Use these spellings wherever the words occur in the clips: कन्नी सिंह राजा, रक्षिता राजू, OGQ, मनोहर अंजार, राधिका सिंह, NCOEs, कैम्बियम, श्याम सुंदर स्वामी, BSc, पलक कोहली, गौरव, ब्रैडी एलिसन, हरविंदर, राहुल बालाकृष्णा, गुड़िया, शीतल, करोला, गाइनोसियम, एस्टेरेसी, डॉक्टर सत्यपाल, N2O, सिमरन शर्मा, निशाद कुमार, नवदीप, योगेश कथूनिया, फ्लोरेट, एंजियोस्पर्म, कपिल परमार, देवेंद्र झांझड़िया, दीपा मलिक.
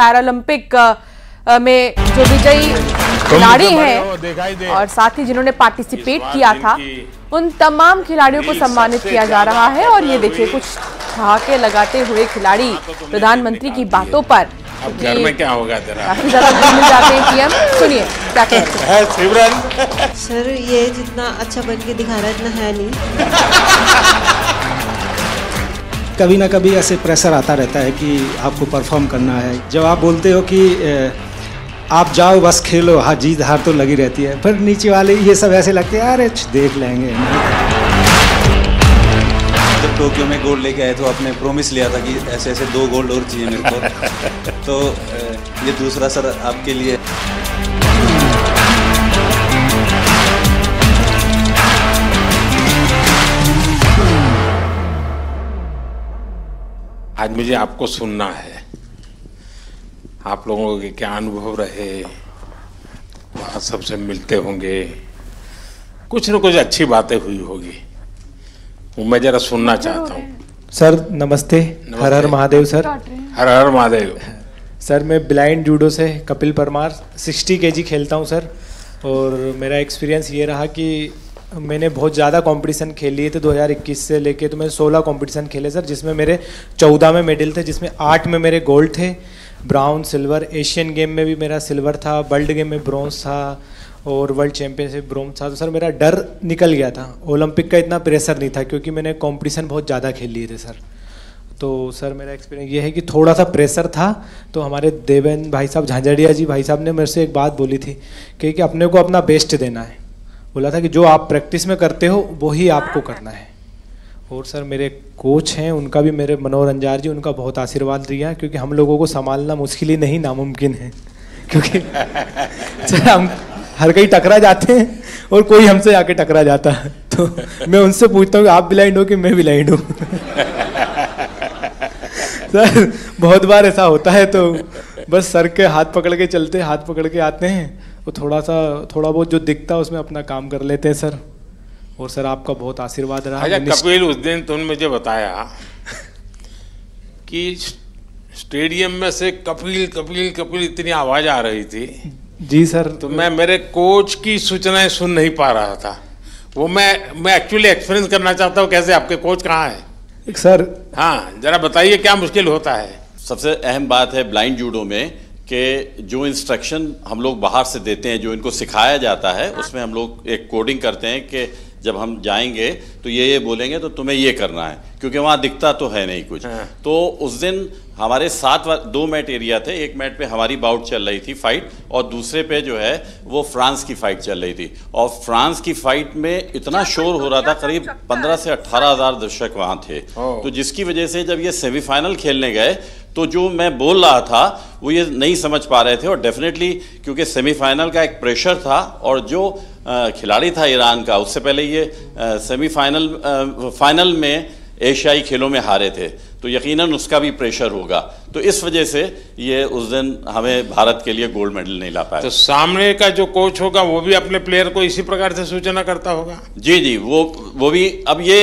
Paralympic में जो विजयी खिलाड़ी हैं और साथ ही जिन्होंने पार्टिसिपेट किया था, उन तमाम खिलाड़ियों को सम्मानित किया जा रहा है। और ये देखिए, कुछ ठहाके लगाते हुए खिलाड़ी प्रधानमंत्री की बातों पर घर में क्या होगा काफी ज्यादा घूमने जाते हैं पीएम। सुनिए क्या कहते हैं। सर, ये जितना अच्छा बन के दिखा रहा है इतना है नहीं। कभी ना कभी ऐसे प्रेशर आता रहता है कि आपको परफॉर्म करना है। जब आप बोलते हो कि आप जाओ बस खेलो, हाँ जीत हार तो लगी रहती है, फिर नीचे वाले ये सब ऐसे लगते हैं अरे देख लेंगे। जब टोक्यो में गोल्ड लेके आए तो आपने प्रॉमिस लिया था कि ऐसे ऐसे 2 गोल्ड और चाहिए मेरे को, तो ये दूसरा सर आपके लिए। आज मुझे आपको सुनना है, आप लोगों के क्या अनुभव रहे, वहाँ सबसे मिलते होंगे, कुछ न कुछ अच्छी बातें हुई होगी, मैं जरा सुनना चाहता हूँ। सर नमस्ते, हर हर महादेव। सर हर हर महादेव। सर मैं ब्लाइंड जूडो से कपिल परमार 60 kg खेलता हूँ सर, और मेरा एक्सपीरियंस ये रहा कि मैंने बहुत ज़्यादा कंपटीशन खेल लिए थे 2021 से लेके, तो मैंने 16 कंपटीशन खेले सर, जिसमें मेरे 14 में मेडल थे, जिसमें 8 में मेरे गोल्ड थे, ब्राउन सिल्वर, एशियन गेम में भी मेरा सिल्वर था, वर्ल्ड गेम में ब्रॉन्ज था और वर्ल्ड चैम्पियनशिप ब्रॉन्ज था। तो सर मेरा डर निकल गया था, ओलंपिक का इतना प्रेशर नहीं था क्योंकि मैंने कंपटीशन बहुत ज़्यादा खेल लिए थे सर। तो सर मेरा एक्सपीरियंस ये है कि थोड़ा सा प्रेशर था। तो हमारे देवेंद्र भाई साहब, झांझड़िया जी भाई साहब ने मेरे से एक बात बोली थी कि अपने को अपना बेस्ट देना है। बोला था कि जो आप प्रैक्टिस में करते हो वही आपको करना है। और सर मेरे कोच हैं, उनका भी, मेरे मनोहर अंजार जी, उनका बहुत आशीर्वाद दिया क्योंकि हम लोगों को संभालना मुश्किल ही नहीं नामुमकिन है, क्योंकि सर हम हर कहीं टकरा जाते हैं और कोई हमसे आके टकरा जाता है, तो मैं उनसे पूछता हूँ आप ब्लाइंड हो कि मैं ब्लाइंड हूँ। सर बहुत बार ऐसा होता है, तो बस सर के हाथ पकड़ के चलते, हाथ पकड़ के आते हैं और थोड़ा बहुत जो दिखता है उसमें अपना काम कर लेते हैं सर। और सर आपका बहुत आशीर्वाद रहा। अच्छा कपिल, उस दिन तुमने मुझे बताया कि स्टेडियम में से कपिल कपिल कपिल इतनी आवाज़ आ रही थी। जी सर। तो मैं मेरे कोच की सूचनाएं सुन नहीं पा रहा था, वो मैं एक्चुअली एक्सपीरियंस करना चाहता हूँ। कैसे आपके कोच कहाँ हैं सर? हाँ जरा बताइए क्या मुश्किल होता है। सबसे अहम बात है ब्लाइंड जूडो में कि जो इंस्ट्रक्शन हम लोग बाहर से देते हैं, जो इनको सिखाया जाता है, उसमें हम लोग एक कोडिंग करते हैं कि जब हम जाएंगे तो ये बोलेंगे तो तुम्हें ये करना है, क्योंकि वहाँ दिखता तो है नहीं कुछ। तो उस दिन हमारे 7-2 मैट एरिया थे, एक मैट पे हमारी बाउट चल रही थी फाइट और दूसरे पे जो है वो फ्रांस की फाइट चल रही थी। और फ्रांस की फाइट में इतना शोर हो रहा था, करीब 15 से 18 हज़ार दर्शक वहाँ थे, तो जिसकी वजह से जब ये सेमीफाइनल खेलने गए तो जो मैं बोल रहा था वो ये नहीं समझ पा रहे थे। और डेफिनेटली क्योंकि सेमीफाइनल का एक प्रेशर था और जो खिलाड़ी था ईरान का, उससे पहले ये फाइनल में एशियाई खेलों में हारे थे, तो यकीनन उसका भी प्रेशर होगा, तो इस वजह से ये उस दिन हमें भारत के लिए गोल्ड मेडल नहीं ला पाया। तो सामने का जो कोच होगा वो भी अपने प्लेयर को इसी प्रकार से सूचना करता होगा? जी, वो भी। अब ये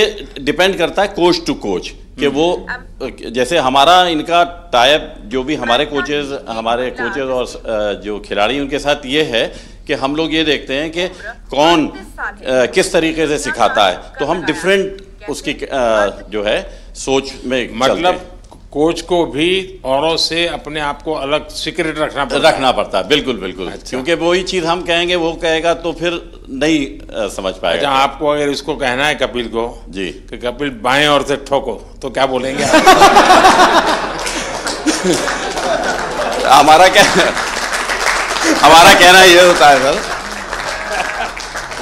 डिपेंड करता है कोच टू कोच कि वो जैसे हमारा इनका टाइप, जो भी हमारे कोचेज और जो खिलाड़ी उनके साथ ये है कि हम लोग ये देखते हैं कि कौन किस तरीके से सिखाता है, तो हम डिफरेंट उसकी जो है सोच में, मतलब कोच को भी औरों से अपने आप को अलग सीक्रेट रखना पड़ता है। बिल्कुल बिल्कुल। अच्छा। क्योंकि वही चीज़ हम कहेंगे वो कहेगा तो फिर नहीं समझ पाएगा। अच्छा, आपको अगर इसको कहना है कपिल को जी कि कपिल बाएं ओर से ठोको, तो क्या बोलेंगे? हमारा कहना ये होता है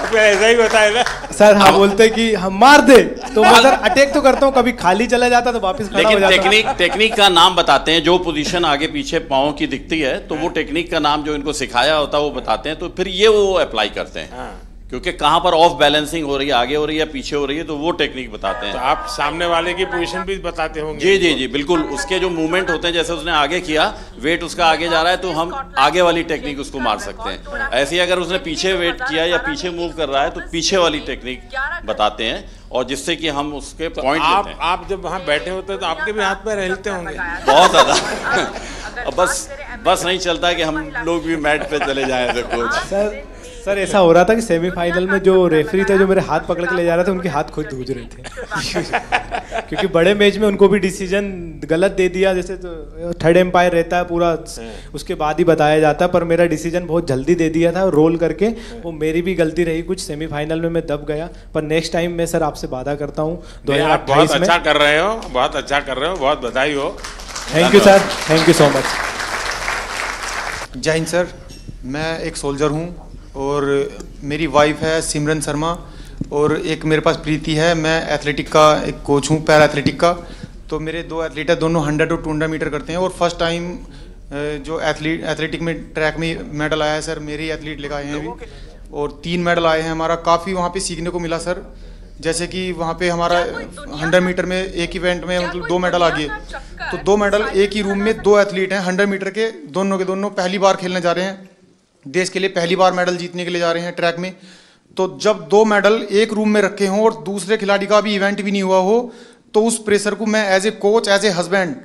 सर, ऐसा ही होता है ना सर। हाँ बोलते हैं कि हम मार दे, तो सर अटैक तो करता हूँ, कभी खाली चला जाता तो वापस खड़ा हो जाता। लेकिन टेक्निक का नाम बताते हैं, जो पोजीशन आगे पीछे पाँव की दिखती है तो वो टेक्निक का नाम जो इनको सिखाया होता है वो बताते हैं, तो फिर ये वो अप्लाई करते हैं क्योंकि कहाँ पर ऑफ बैलेंसिंग हो रही है, आगे हो रही है पीछे हो रही है, तो वो टेक्निक बताते हैं। तो आप सामने वाले की पोजीशन भी बताते होंगे? जी, बिल्कुल। उसके जो मूवमेंट होते हैं, जैसे उसने आगे किया, वेट उसका आगे जा रहा है तो हम आगे वाली टेक्निक उसको मार सकते हैं, ऐसे ही अगर उसने पीछे वेट किया या पीछे मूव कर रहा है तो पीछे वाली टेक्निक बताते हैं, और जिससे कि हम उसके पॉइंट लेते हैं। आप जब वहाँ बैठे होते हैं तो आपके भी हाथ पैर हिलते होंगे बहुत ज़्यादा। बस बस नहीं चलता कि हम लोग भी मैट पे चले जाएं तो कोच। सर ऐसा हो रहा था कि सेमीफाइनल में जो रेफरी था जो मेरे हाथ पकड़ के ले जा रहा था उनके हाथ खुद धूज रहे थे क्योंकि बड़े मैच में उनको भी डिसीजन गलत दे दिया। जैसे तो थर्ड एम्पायर रहता है पूरा, उसके बाद ही बताया जाता, पर मेरा डिसीजन बहुत जल्दी दे दिया था रोल करके, वो मेरी भी गलती रही कुछ। सेमीफाइनल में मैं दब गया, पर नेक्स्ट टाइम मैं सर आपसे वादा करता हूँ। आप बहुत अच्छा कर रहे हो, बहुत अच्छा कर रहे हो, बहुत बधाई हो। Thank you sir, thank you so much. जय हिंद सर, मैं एक सोल्जर हूँ और मेरी वाइफ है सिमरन शर्मा और एक मेरे पास प्रीति है। मैं एथलेटिक का एक कोच हूँ, पैरा एथलेटिक का। तो मेरे दो एथलीट है, दोनों 100 और 200 मीटर करते हैं और फर्स्ट टाइम जो एथलेटिक में ट्रैक में मेडल आया है सर, मेरी एथलीट लेकर आए हैं अभी और 3 मेडल आए हैं। हमारा काफ़ी वहाँ पे सीखने को मिला सर, जैसे कि वहाँ पे हमारा 100 मीटर में एक इवेंट में मतलब 2 मेडल आ गए। तो 2 मेडल एक ही रूम में, 2 एथलीट हैं 100 मीटर के दोनों पहली बार खेलने जा रहे हैं, देश के लिए पहली बार मेडल जीतने के लिए जा रहे हैं ट्रैक में। तो जब 2 मेडल एक रूम में रखे हों और दूसरे खिलाड़ी का भी इवेंट भी नहीं हुआ हो, तो उस प्रेशर को मैं as a coach, as a husband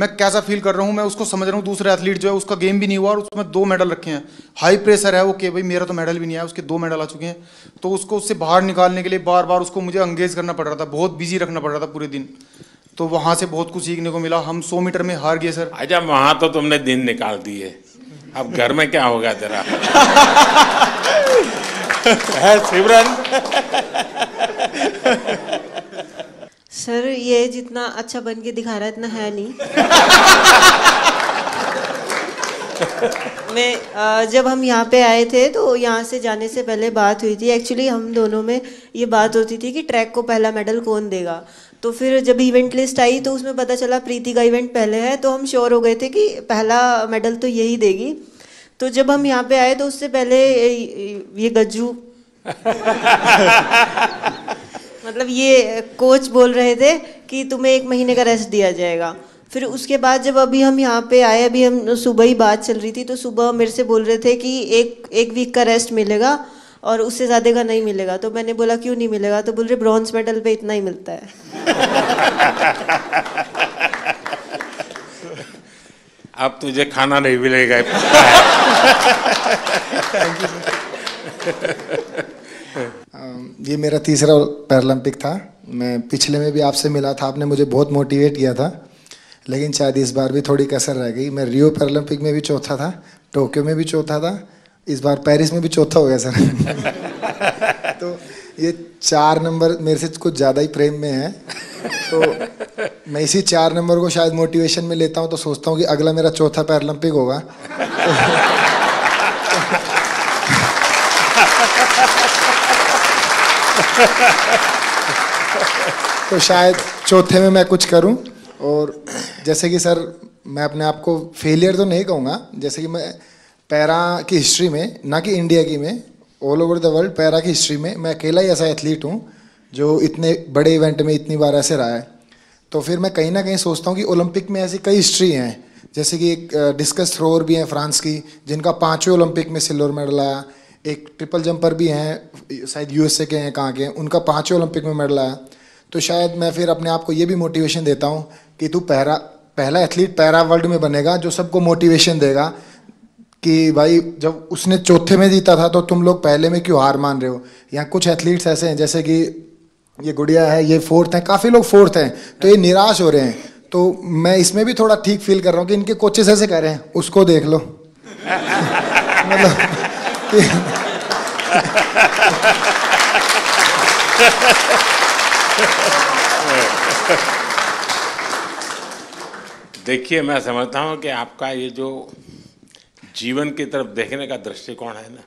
मैं कैसा फील कर रहा हूँ, मैं उसको समझ रहा हूँ। दूसरा एथलीट जो है उसका गेम भी नहीं हुआ और उसमें 2 मेडल रखे हैं, हाई प्रेशर है वो कि भाई मेरा तो मेडल भी नहीं आया, उसके 2 मेडल आ चुके हैं। तो उसको उससे बाहर निकालने के लिए बार बार उसको मुझे एंगेज करना पड़ रहा था, बहुत बिजी रखना पड़ रहा था पूरे दिन। तो वहाँ से बहुत कुछ सीखने को मिला। हम 100 मीटर में हार गए सर। अच्छा, वहाँ तो तुमने दिन निकाल दिए, अब घर में क्या होगा तेरा है सिमरन? सर ये जितना अच्छा बन के दिखा रहा है इतना है नहीं। मैं जब हम यहाँ पे आए थे तो यहाँ से जाने से पहले बात हुई थी, एक्चुअली हम दोनों में ये बात होती थी कि ट्रैक को पहला मेडल कौन देगा। तो फिर जब इवेंट लिस्ट आई तो उसमें पता चला प्रीति का इवेंट पहले है, तो हम श्योर हो गए थे कि पहला मेडल तो यही देगी। तो जब हम यहाँ पे आए तो उससे पहले ये गज्जू मतलब ये कोच बोल रहे थे कि तुम्हें 1 महीने का रेस्ट दिया जाएगा। फिर उसके बाद जब अभी हम यहाँ पे आए, अभी हम सुबह ही बात चल रही थी, तो सुबह मेरे से बोल रहे थे कि एक वीक का रेस्ट मिलेगा और उससे ज़्यादा का नहीं मिलेगा। तो मैंने बोला क्यों नहीं मिलेगा, तो बोल रहे ब्रॉन्ज मेडल पे इतना ही मिलता है। अब तुझे खाना नहीं मिलेगा। ये मेरा तीसरा पैरालंपिक था। मैं पिछले में भी आपसे मिला था, आपने मुझे बहुत मोटिवेट किया था, लेकिन शायद इस बार भी थोड़ी कसर रह गई। मैं रियो पैरालंपिक में भी चौथा था, टोक्यो में भी चौथा था, इस बार पेरिस में भी चौथा हो गया सर तो ये 4 नंबर मेरे से कुछ ज़्यादा ही प्रेम में है, तो मैं इसी 4 नंबर को शायद मोटिवेशन में लेता हूँ। तो सोचता हूँ कि अगला मेरा चौथा पैरालंपिक होगा तो शायद चौथे में मैं कुछ करूँ। और जैसे कि सर मैं अपने आप को फेलियर तो नहीं कहूँगा, जैसे कि मैं पैरा की हिस्ट्री में, ना कि इंडिया की में, all over the world para की हिस्ट्री में मैं अकेला ही ऐसा एथलीट हूँ जो इतने बड़े इवेंट में इतनी बार ऐसे रहा है। तो फिर मैं कहीं ना कहीं सोचता हूँ कि ओलंपिक में ऐसी कई हिस्ट्री हैं, जैसे कि एक डिस्कस थ्रोअर भी हैं फ्रांस की, जिनका 5वें ओलंपिक में सिल्वर मेडल आया। एक ट्रिपल जंपर भी हैं, शायद USA के हैं, कहाँ के, उनका 5वें ओलंपिक में मेडल आया। तो शायद मैं फिर अपने आप को ये भी मोटिवेशन देता हूँ कि तू पहला एथलीट पैरा वर्ल्ड में बनेगा जो सबको मोटिवेशन देगा कि भाई जब उसने चौथे में जीता था तो तुम लोग पहले में क्यों हार मान रहे हो। यहाँ कुछ एथलीट्स ऐसे हैं जैसे कि ये गुड़िया है, ये 4th हैं, काफ़ी लोग 4th हैं, तो ये निराश हो रहे हैं। तो मैं इसमें भी थोड़ा ठीक फील कर रहा हूँ कि इनके कोचेस ऐसे कह रहे हैं उसको देख लो मतलब देखिए, मैं समझता हूँ कि आपका ये जो जीवन की तरफ देखने का दृष्टिकोण है ना,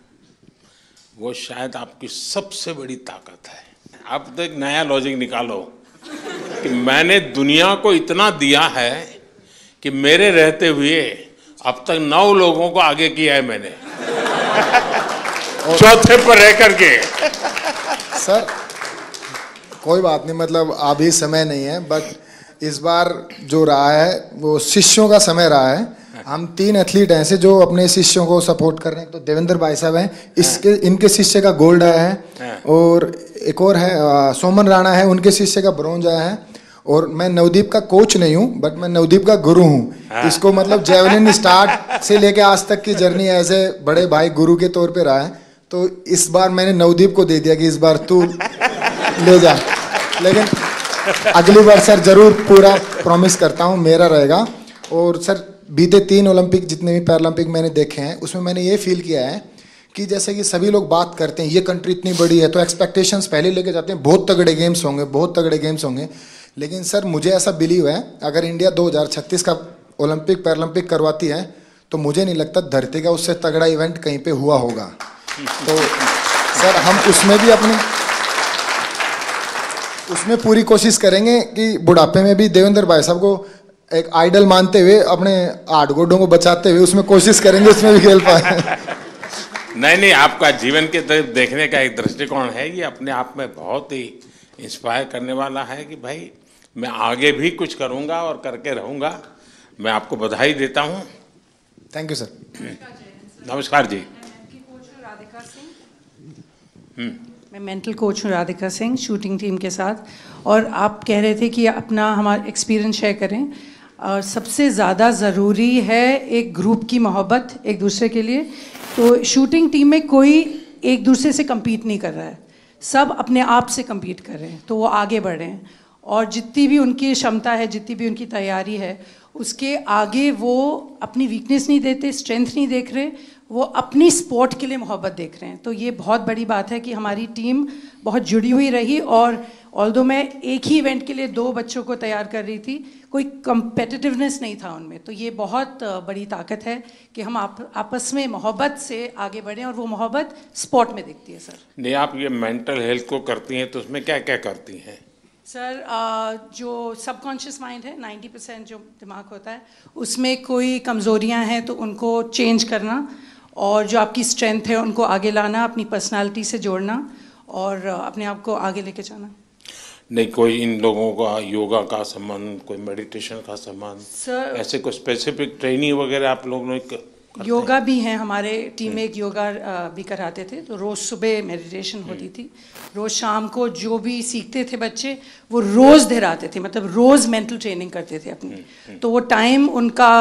वो शायद आपकी सबसे बड़ी ताकत है। आप तो एक नया लॉजिक निकालो कि मैंने दुनिया को इतना दिया है कि मेरे रहते हुए अब तक 9 लोगों को आगे किया है मैंने, चौथे पर रह करके। सर कोई बात नहीं, मतलब अभी समय नहीं है, बट इस बार जो रहा है वो शिष्यों का समय रहा है। हम 3 एथलीट ऐसे जो अपने शिष्यों को सपोर्ट कर रहे हैं। तो देवेंद्र भाई साहब हैं, इसके इनके शिष्य का गोल्ड आया है, और एक और है सोमन राणा है, उनके शिष्य का ब्रॉन्ज आया है, और मैं नवदीप का कोच नहीं हूँ बट मैं नवदीप का गुरु हूँ। हाँ। इसको मतलब जेवलिन स्टार्ट से लेके आज तक की जर्नी ऐसे बड़े भाई गुरु के तौर पे रहा है, तो इस बार मैंने नवदीप को दे दिया कि इस बार तू ले जा, लेकिन अगली बार सर जरूर पूरा प्रॉमिस करता हूँ मेरा रहेगा। और सर बीते 3 ओलंपिक जितने भी पैरालंपिक मैंने देखे हैं उसमें मैंने ये फील किया है कि जैसे कि सभी लोग बात करते हैं ये कंट्री इतनी बड़ी है तो एक्सपेक्टेशंस पहले लेके जाते हैं बहुत तगड़े गेम्स होंगे, बहुत तगड़े गेम्स होंगे, लेकिन सर मुझे ऐसा बिलीव है अगर इंडिया 2036 का ओलंपिक पैरालंपिक करवाती है तो मुझे नहीं लगता धरती का उससे तगड़ा इवेंट कहीं पे हुआ होगा। तो सर हम उसमें भी अपनी उसमें पूरी कोशिश करेंगे कि बुढ़ापे में भी देवेंद्र भाई साहब को एक आइडल मानते हुए अपने आठ गोडों को बचाते हुए उसमें कोशिश करेंगे उसमें भी खेल पाए। नहीं नहीं, आपका जीवन के तरफ देखने का एक दृष्टिकोण है, ये अपने आप में बहुत ही इंस्पायर करने वाला है कि भाई मैं आगे भी कुछ करूंगा और करके रहूंगा। मैं आपको बधाई देता हूं। Thank you sir. नमस्कार जी। मैं मेंटल कोच हूँ राधिका सिंह शूटिंग टीम के साथ, और आप कह रहे थे कि अपना हमारा एक्सपीरियंस शेयर करें। सबसे ज़्यादा ज़रूरी है एक ग्रुप की मोहब्बत एक दूसरे के लिए। तो शूटिंग टीम में कोई एक दूसरे से कम्पीट नहीं कर रहा है, सब अपने आप से कम्पीट कर रहे हैं, तो वो आगे बढ़े हैं और जितनी भी उनकी क्षमता है जितनी भी उनकी तैयारी है उसके आगे वो अपनी वीकनेस नहीं देते, स्ट्रेंथ नहीं देख रहे, वो अपनी स्पोर्ट के लिए मोहब्बत देख रहे हैं। तो ये बहुत बड़ी बात है कि हमारी टीम बहुत जुड़ी हुई रही। और ऑल्दो मैं एक ही इवेंट के लिए 2 बच्चों को तैयार कर रही थी, कोई कम्पेटिटिवनेस नहीं था उनमें, तो ये बहुत बड़ी ताकत है कि हम आपस में मोहब्बत से आगे बढ़ें, और वो मोहब्बत स्पोर्ट में दिखती है। सर नहीं, आप ये मेंटल हेल्थ को करती हैं तो उसमें क्या क्या करती हैं? सर जो सबकॉन्शियस माइंड है 90% जो दिमाग होता है उसमें कोई कमज़ोरियां हैं तो उनको चेंज करना, और जो आपकी स्ट्रेंथ है उनको आगे लाना, अपनी पर्सनालिटी से जोड़ना और अपने आप को आगे लेके जाना। नहीं, कोई इन लोगों का योगा का संबंध, कोई मेडिटेशन का संबंध, सर ऐसे कोई स्पेसिफिक ट्रेनिंग वगैरह आप लोग ने? योगा भी है, हमारे टीम में एक योगा भी कराते थे, तो रोज़ सुबह मेडिटेशन होती थी, रोज़ शाम को जो भी सीखते थे बच्चे वो रोज़ दोहराते थे, मतलब रोज़ मेंटल ट्रेनिंग करते थे अपनी। तो वो टाइम उनका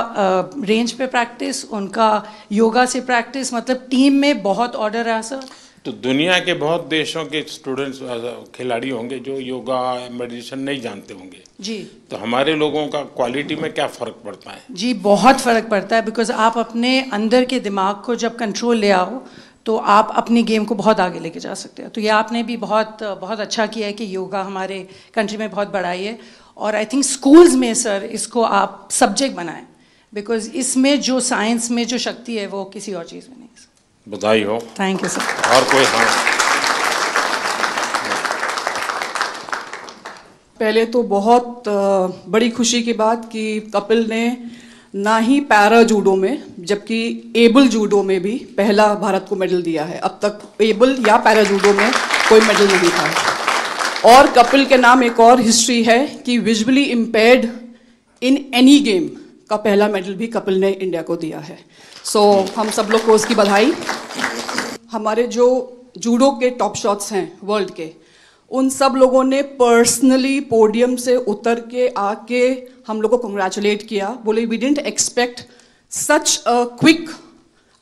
रेंज पे प्रैक्टिस, उनका योगा से प्रैक्टिस, मतलब टीम में बहुत ऑर्डर आया। सर तो दुनिया के बहुत देशों के स्टूडेंट्स खिलाड़ी होंगे जो योगा मेडिटेशन नहीं जानते होंगे जी, तो हमारे लोगों का क्वालिटी में क्या फ़र्क पड़ता है? जी बहुत फ़र्क पड़ता है, बिकॉज आप अपने अंदर के दिमाग को जब कंट्रोल ले आओ तो आप अपने गेम को बहुत आगे लेके जा सकते हो। तो ये आपने भी बहुत बहुत अच्छा किया है कि योगा हमारे कंट्री में बहुत बढ़ाई है, और आई थिंक स्कूल्स में सर इसको आप सब्जेक्ट बनाएं, बिकॉज इसमें जो साइंस में जो शक्ति है वो किसी और चीज़ में नहीं। बधाई हो। Thank you sir. और कोई? हाँ, पहले तो बहुत बड़ी खुशी की बात कि कपिल ने ना ही पैरा जूडो में जबकि एबल जूडो में भी पहला भारत को मेडल दिया है। अब तक एबल या पैरा जूडो में कोई मेडल नहीं था। और कपिल के नाम एक और हिस्ट्री है कि visually impaired in any game का पहला मेडल भी कपिल ने इंडिया को दिया है। सो हम सब लोग को उसकी बधाई। हमारे जो जूडो के टॉप शॉट्स हैं वर्ल्ड के, उन सब लोगों ने पर्सनली पोडियम से उतर के आके हम लोग को कंग्रेचुलेट किया, बोले we didn't expect such a quick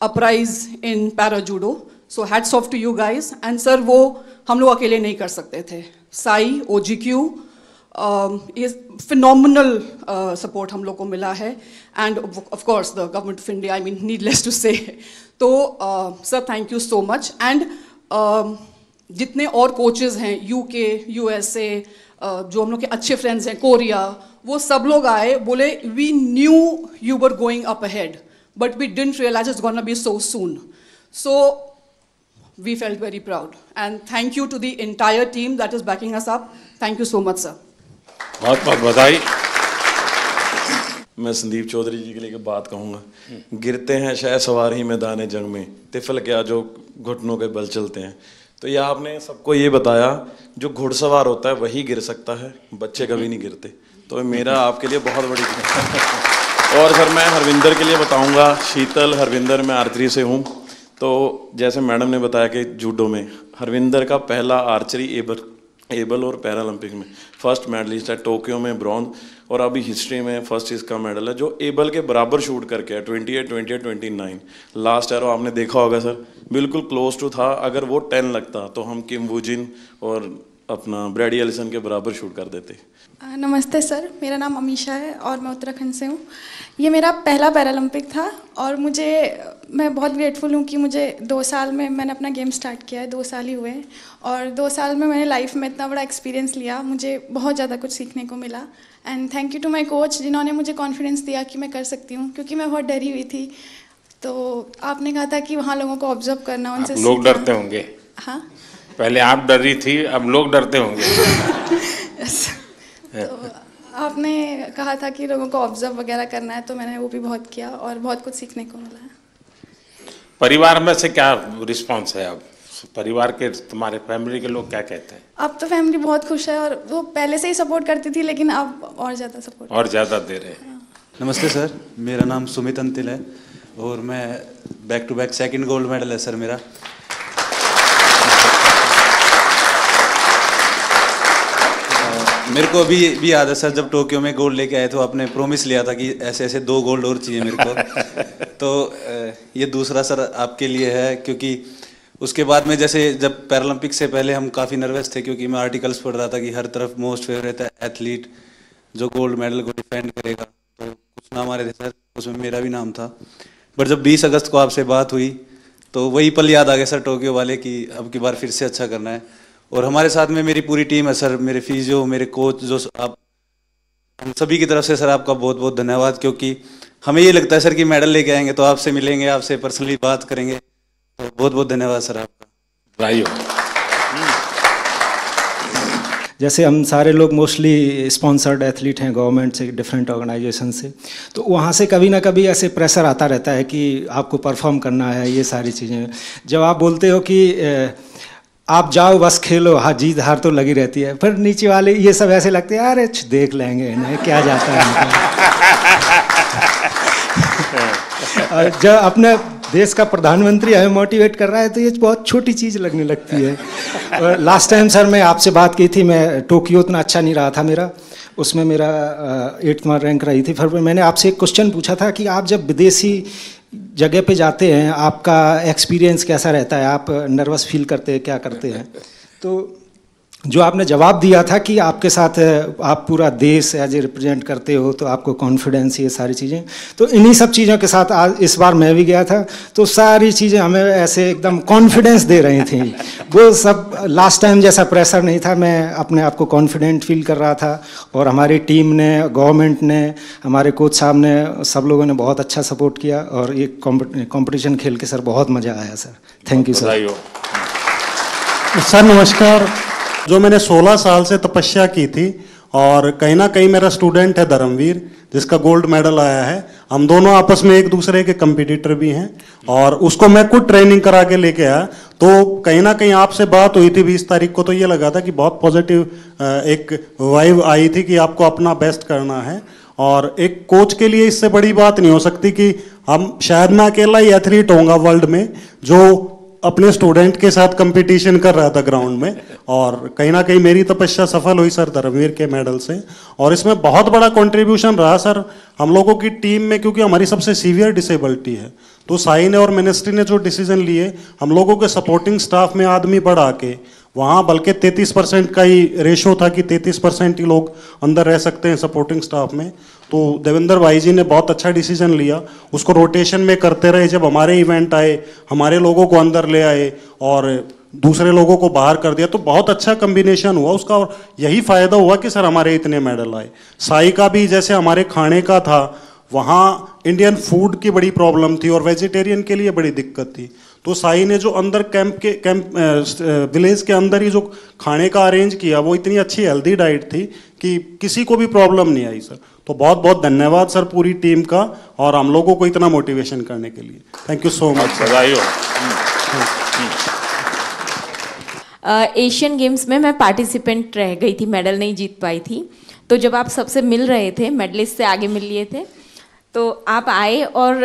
uprise in para judo, so hats off to you guys. And sir वो हम लोग अकेले नहीं कर सकते थे, साई OGQ ये फिनोमिनल सपोर्ट हम लोग को मिला है, and of course the government of India, I mean needless to say. तो sir thank you so much. And जितने और कोचेस हैं UK USA जो हम लोग के अच्छे फ्रेंड्स हैं, कोरिया, वो सब लोग आए, बोले we knew you were going up ahead but we didn't realise it's gonna be so soon, so we felt very proud and thank you to the entire team that is backing us up. Thank you so much sir, बहुत बहुत बधाई। मैं संदीप चौधरी जी के लिए बात कहूँगा। गिरते हैं शह सवार ही मैदान जंग में, तिफल क्या जो घुटनों के बल चलते हैं। तो यह आपने सबको ये बताया जो घुड़सवार होता है वही गिर सकता है, बच्चे कभी नहीं गिरते। तो मेरा आपके लिए बहुत बड़ी और सर मैं हरविंदर के लिए बताऊँगा, शीतल हरविंदर, मैं आर्चरी से हूँ। तो जैसे मैडम ने बताया कि जूडो में हरविंदर का पहला आर्चरी एबल एबल और पैरालंपिक में फर्स्ट मेडलिस्ट है, टोक्यो में ब्रॉन्ज और अभी हिस्ट्री में फर्स्ट इसका मेडल है जो एबल के बराबर शूट करके है 28, 29 लास्ट एरो आपने देखा होगा सर, बिल्कुल क्लोज टू था। अगर वो 10 लगता तो हम किम वुजिन और अपना ब्रैडी एलिसन के बराबर शूट कर देते। नमस्ते सर, मेरा नाम अमीशा है और मैं उत्तराखंड से हूँ। ये मेरा पहला पैरालंपिक था और मैं बहुत ग्रेटफुल हूँ कि मुझे 2 साल में मैंने अपना गेम स्टार्ट किया है, 2 साल ही हुए और 2 साल में मैंने लाइफ में इतना बड़ा एक्सपीरियंस लिया, मुझे बहुत ज़्यादा कुछ सीखने को मिला। And thank you to my coach जिन्होंने मुझे कॉन्फिडेंस दिया कि मैं कर सकती हूँ, क्योंकि मैं बहुत डरी हुई थी। तो आपने कहा था कि वहाँ लोगों को ऑब्जर्व करना, उनसे लोग डरते होंगे। हाँ, पहले आप डर रही थी, अब लोग डरते होंगे। तो आपने कहा था कि लोगों को ऑब्जर्व वगैरह करना है, तो मैंने वो भी बहुत किया और बहुत कुछ सीखने को मिला है। परिवार में से क्या रिस्पांस है? अब परिवार के, तुम्हारे फैमिली के लोग क्या कहते हैं? अब तो फैमिली बहुत खुश है और वो पहले से ही सपोर्ट करती थी, लेकिन अब और ज़्यादा सपोर्ट दे रहे हैं। नमस्ते सर, मेरा नाम सुमित अंतिल है और मैं back to back 2nd gold medal है सर मेरा। मेरे को अभी भी याद है सर, जब टोक्यो में गोल्ड लेके आए तो आपने प्रॉमिस लिया था कि ऐसे ऐसे 2 गोल्ड और चाहिए मेरे को। तो ये दूसरा सर आपके लिए है, क्योंकि उसके बाद में जैसे जब पैरालंपिक से पहले हम काफ़ी नर्वस थे, क्योंकि मैं आर्टिकल्स पढ़ रहा था कि हर तरफ मोस्ट फेवरेट एथलीट जो गोल्ड मेडल को डिफेंड करेगा, तो कुछ नाम आ रहे थे सर, उसमें मेरा भी नाम था। बट जब 20 अगस्त को आपसे बात हुई तो वही पल याद आ गया सर टोक्यो वाले कि अब की बार फिर से अच्छा करना है। और हमारे साथ में मेरी पूरी टीम है सर, मेरे फिजियो, मेरे कोच, जो आप हम सभी की तरफ से सर आपका बहुत बहुत धन्यवाद, क्योंकि हमें ये लगता है सर कि मेडल लेके आएंगे तो आपसे मिलेंगे, आपसे पर्सनली बात करेंगे, तो बहुत बहुत धन्यवाद सर आपका। बधाई हो। जैसे हम सारे लोग मोस्टली स्पॉन्सर्ड एथलीट हैं गवर्नमेंट से, डिफरेंट ऑर्गेनाइजेशन से, तो वहाँ से कभी ना कभी ऐसे प्रेशर आता रहता है कि आपको परफॉर्म करना है, ये सारी चीज़ें। जब आप बोलते हो कि आप जाओ बस खेलो, हाँ जीत हार तो लगी रहती है, फिर नीचे वाले ये सब ऐसे लगते हैं अरे देख लेंगे इन्हें क्या जाता है। जब अपने देश का प्रधानमंत्री हमें मोटिवेट कर रहा है तो ये बहुत छोटी चीज़ लगने लगती है। और लास्ट टाइम सर मैं आपसे बात की थी, मैं टोक्यो उतना अच्छा नहीं रहा था मेरा, उसमें मेरा 8वां रैंक रही थी। फिर मैंने आपसे एक क्वेश्चन पूछा था कि आप जब विदेशी जगह पे जाते हैं आपका एक्सपीरियंस कैसा रहता है, आप नर्वस फील करते हैं, क्या करते हैं? तो जो आपने जवाब दिया था कि आपके साथ आप पूरा देश एज ए रिप्रेजेंट करते हो तो आपको कॉन्फिडेंस, ये सारी चीज़ें, तो इन्हीं सब चीज़ों के साथ आज इस बार मैं भी गया था, तो सारी चीज़ें हमें ऐसे एकदम कॉन्फिडेंस दे रही थी। वो सब लास्ट टाइम जैसा प्रेशर नहीं था, मैं अपने आप को कॉन्फिडेंट फील कर रहा था और हमारी टीम ने, गवर्नमेंट ने, हमारे कोच साहब ने, सब लोगों ने बहुत अच्छा सपोर्ट किया और ये कॉम्पिटिशन खेल के सर बहुत मज़ा आया sir. Thank you sir. Sir नमस्कार, जो मैंने 16 साल से तपस्या की थी और कहीं ना कहीं मेरा स्टूडेंट है धर्मवीर जिसका गोल्ड मेडल आया है, हम दोनों आपस में एक दूसरे के कंपटीटर भी हैं और उसको मैं खुद ट्रेनिंग करा के लेके आया। तो कहीं ना कहीं आपसे बात हुई थी 20 तारीख को, तो ये लगा था कि बहुत पॉजिटिव एक वाइब आई थी कि आपको अपना बेस्ट करना है और एक कोच के लिए इससे बड़ी बात नहीं हो सकती कि हम, शायद मैं अकेला ही एथलीट होऊंगा वर्ल्ड में जो अपने स्टूडेंट के साथ कंपटीशन कर रहा था ग्राउंड में। और कहीं ना कहीं मेरी तपस्या सफल हुई सर धर्मवीर के मेडल से, और इसमें बहुत बड़ा कंट्रीब्यूशन रहा सर हम लोगों की टीम में, क्योंकि हमारी सबसे सीवियर डिसेबिलिटी है, तो साई ने और मिनिस्ट्री ने जो डिसीजन लिए, हम लोगों के सपोर्टिंग स्टाफ में आदमी बढ़ा के, वहाँ बल्कि 33% का ही रेशो था कि 33% ही लोग अंदर रह सकते हैं सपोर्टिंग स्टाफ में, तो देवेंद्र भाई जी ने बहुत अच्छा डिसीजन लिया, उसको रोटेशन में करते रहे। जब हमारे इवेंट आए हमारे लोगों को अंदर ले आए और दूसरे लोगों को बाहर कर दिया, तो बहुत अच्छा कम्बिनेशन हुआ उसका। और यही फ़ायदा हुआ कि सर हमारे इतने मेडल आए। साई का भी जैसे हमारे खाने का था, वहाँ इंडियन फूड की बड़ी प्रॉब्लम थी और वेजिटेरियन के लिए बड़ी दिक्कत थी, तो साई ने जो अंदर कैंप विलेज के अंदर ही जो खाने का अरेंज किया वो इतनी अच्छी हेल्दी डाइट थी कि किसी को भी प्रॉब्लम नहीं आई सर। तो बहुत बहुत धन्यवाद सर पूरी टीम का और हम लोगों को इतना मोटिवेशन करने के लिए। Thank you so much sir. Asian games में मैं पार्टिसिपेंट रह गई थी, मेडल नहीं जीत पाई थी, तो जब आप सबसे मिल रहे थे, मेडलिस्ट से आगे मिल लिए थे, तो आप आए और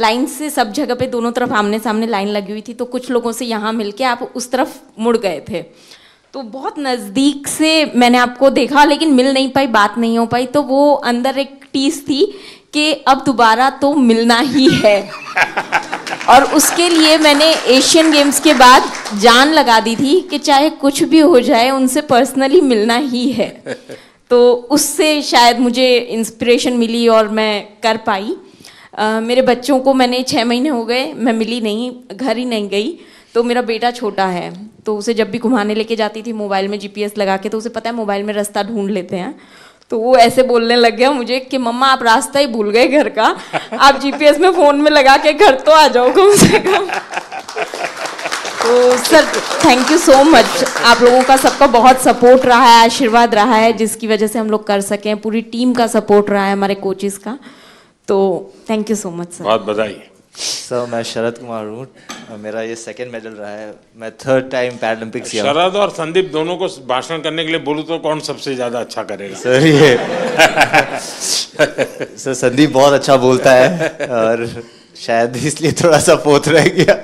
लाइन से सब जगह पे दोनों तरफ आमने सामने लाइन लगी हुई थी, तो कुछ लोगों से यहाँ मिलके आप उस तरफ मुड़ गए थे, तो बहुत नज़दीक से मैंने आपको देखा, लेकिन मिल नहीं पाई, बात नहीं हो पाई। तो वो अंदर एक टीस थी कि अब दोबारा तो मिलना ही है। और उसके लिए मैंने एशियन गेम्स के बाद जान लगा दी थी कि चाहे कुछ भी हो जाए उनसे पर्सनली मिलना ही है। तो उससे शायद मुझे इंस्पिरेशन मिली और मैं कर पाई। मेरे बच्चों को मैंने 6 महीने हो गए, मैं मिली नहीं, घर ही नहीं गई। तो मेरा बेटा छोटा है, तो उसे जब भी घुमाने लेके जाती थी मोबाइल में जीपीएस लगा के, तो उसे पता है मोबाइल में रास्ता ढूंढ लेते हैं। तो वो ऐसे बोलने लग गया मुझे कि मम्मा आप रास्ता ही भूल गए घर का, आप जीपीएस में फ़ोन में लगा के घर तो आ जाओ कम से कम। तो sir thank you so much, आप लोगों का सबका बहुत सपोर्ट रहा है, आशीर्वाद रहा है, जिसकी वजह से हम लोग कर सकें। पूरी टीम का सपोर्ट रहा है, हमारे कोचेस का। तो thank you so much sir, बहुत बधाई। सर मैं शरद कुमार हूँ, मेरा ये 2nd मेडल रहा है, मैं 3rd टाइम पैरालंपिक्स। शरद और संदीप दोनों को भाषण करने के लिए बोलूँ तो कौन सबसे ज़्यादा अच्छा करेगा? सर ये सर संदीप बहुत अच्छा बोलता है और शायद इसलिए थोड़ा सा पोत रह गया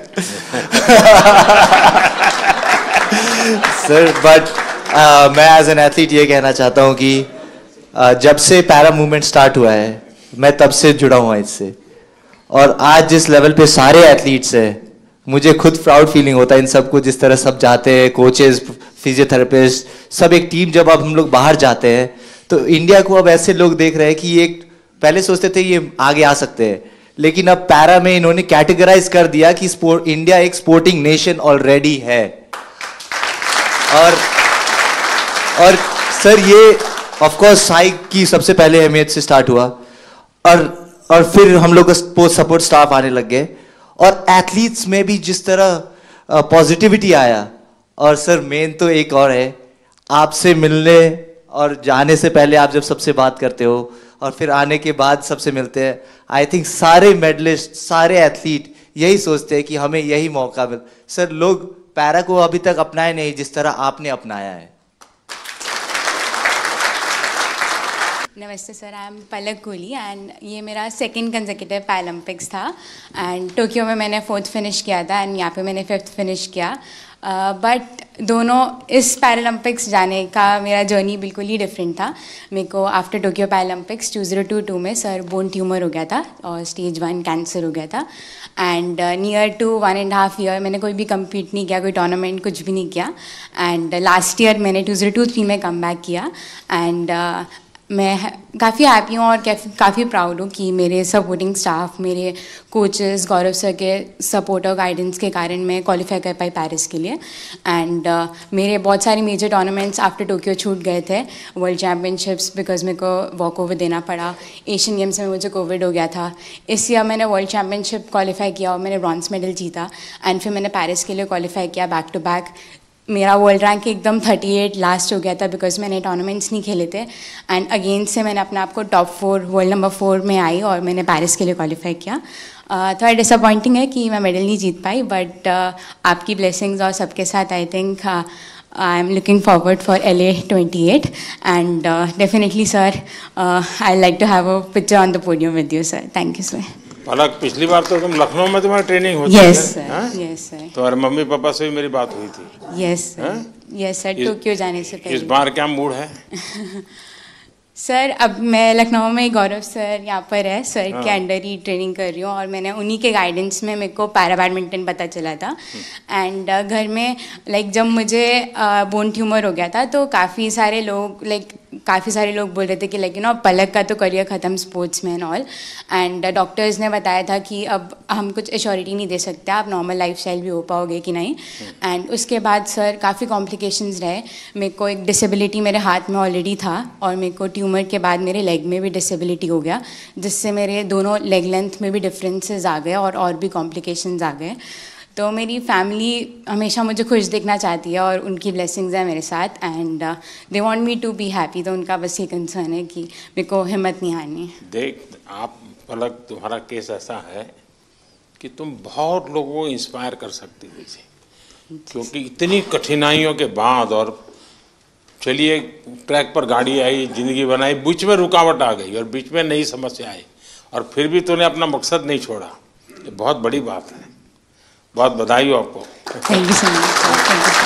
सर। बट मैं एज एन एथलीट ये कहना चाहता हूँ कि जब से पैरा मूवमेंट स्टार्ट हुआ है मैं तब से जुड़ा हुआ इससे, और आज जिस लेवल पे सारे एथलीट्स हैं मुझे खुद प्राउड फीलिंग होता है इन सबको, जिस तरह सब जाते हैं, कोचेस, फिजियोथेरेपिस्ट, सब एक टीम। जब अब हम लोग बाहर जाते हैं तो इंडिया को अब ऐसे लोग देख रहे हैं कि ये, पहले सोचते थे ये आगे आ सकते हैं, लेकिन अब पैरा में इन्होंने कैटेगराइज कर दिया कि इंडिया एक स्पोर्टिंग नेशन ऑलरेडी है। और सर ये ऑफकोर्स साई की सबसे पहले अहमियत से स्टार्ट हुआ, और फिर हम लोग सपोर्ट स्टाफ आने लग गए, और एथलीट्स में भी जिस तरह पॉजिटिविटी आया। और सर मेन तो एक और है, आपसे मिलने और जाने से पहले आप जब सबसे बात करते हो और फिर आने के बाद सबसे मिलते हैं, आई थिंक सारे मेडलिस्ट, सारे एथलीट यही सोचते हैं कि हमें यही मौका मिल। सर लोग पैरा को अभी तक अपनाए नहीं जिस तरह आपने अपनाया है। नमस्ते sir, I am पलक कोहली and ये मेरा 2nd कंसेक्यूटिव पैरालंपिक्स था। एंड टोक्यो में मैंने 4th फिनिश किया था एंड यहाँ पे मैंने 5th फिनिश किया। बट दोनों इस पैरालंपिक्स जाने का मेरा जर्नी बिल्कुल ही डिफरेंट था। मेरे को आफ्टर टोक्यो पैरालंपिक्स 2022 में सर बोन ट्यूमर हो गया था और स्टेज 1 कैंसर हो गया था। एंड नियर टू 1.5 ईयर मैंने कोई भी कम्पीट नहीं किया, कोई टूर्नामेंट कुछ भी नहीं किया। एंड लास्ट ईयर मैंने 2023 में कम बैक किया। एंड मैं काफ़ी हैप्पी हूँ और काफ़ी प्राउड हूँ कि मेरे सपोर्टिंग स्टाफ, मेरे कोचेस, गौरव सर के सपोर्ट और गाइडेंस के कारण मैं क्वालिफाई कर पाई पेरिस के लिए। एंड मेरे बहुत सारे मेजर टूर्नामेंट्स आफ्टर टोक्यो छूट गए थे, वर्ल्ड चैम्पियनशिप्स, बिकॉज मेरे को वॉक ओवर देना पड़ा। एशियन गेम्स में मुझे कोविड हो गया था। इस ईयर मैंने वर्ल्ड चैम्पियनशिप क्वालिफाई किया और मैंने ब्रॉन्ज मेडल जीता। एंड फिर मैंने पेरिस के लिए क्वालिफाई किया बैक टू बैक। मेरा वर्ल्ड रैंक एकदम 38 लास्ट हो गया था बिकॉज मैंने टूर्नामेंट्स नहीं खेले थे। एंड अगेन से मैंने अपने आप को टॉप 4 वर्ल्ड नंबर 4 में आई और मैंने पेरिस के लिए क्वालिफाई किया। थोड़ा डिसअपॉइंटिंग है कि मैं मेडल नहीं जीत पाई, बट आपकी ब्लेसिंग्स और सबके साथ I think I am looking forward for LA 28 and definitely sir I like to have a picture on the podium with you sir. Thank you sir. अलग पिछली बार तो तुम लखनऊ में तुम्हारी ट्रेनिंग होती है। Yes sir. तो और मम्मी पापा से भी मेरी बात हुई थी। यस सर टोक्यो जाने से पहले। इस बार क्या मूड है? सर अब मैं लखनऊ में, गौरव सर यहाँ पर है, सर के अंडर ही ट्रेनिंग कर रही हूँ और मैंने उन्हीं के गाइडेंस में मेरे को पैरा बैडमिंटन पता चला था। एंड घर में लाइक जब मुझे बोन ट्यूमर हो गया था तो काफ़ी सारे लोग बोल रहे थे कि लाइक यू नो पलक का तो करियर ख़त्म स्पोर्ट्स में एंड ऑल। एंड डॉक्टर्स ने बताया था कि अब हम कुछ एश्योरिटी नहीं दे सकते, आप नॉर्मल लाइफस्टाइल भी हो पाओगे कि नहीं। एंड उसके बाद सर काफ़ी कॉम्प्लिकेशंस रहे। मेरे को एक डिसेबिलिटी मेरे हाथ में ऑलरेडी था और मेरे को ट्यूमर के बाद मेरे लेग में भी डिसेबिलिटी हो गया, जिससे मेरे दोनों लेग लेंथ में भी डिफरेंसेस आ गए और भी कॉम्प्लिकेशंस आ गए। तो मेरी फैमिली हमेशा मुझे खुश देखना चाहती है और उनकी ब्लेसिंग्स हैं मेरे साथ and they want me to be happy. तो उनका बस ये कंसर्न है कि मेरे को हिम्मत नहीं हारनी। देख आप पलक, तुम्हारा केस ऐसा है कि तुम बहुत लोगों को इंस्पायर कर सकती हो इसे, क्योंकि इतनी कठिनाइयों के बाद। और चलिए ट्रैक पर गाड़ी आई, ज़िंदगी बनाई, बीच में रुकावट आ गई और बीच में नई समस्या आई और फिर भी तूने अपना मकसद नहीं छोड़ा, ये बहुत बड़ी बात है। बहुत बधाई हो आपको। Thank you so much.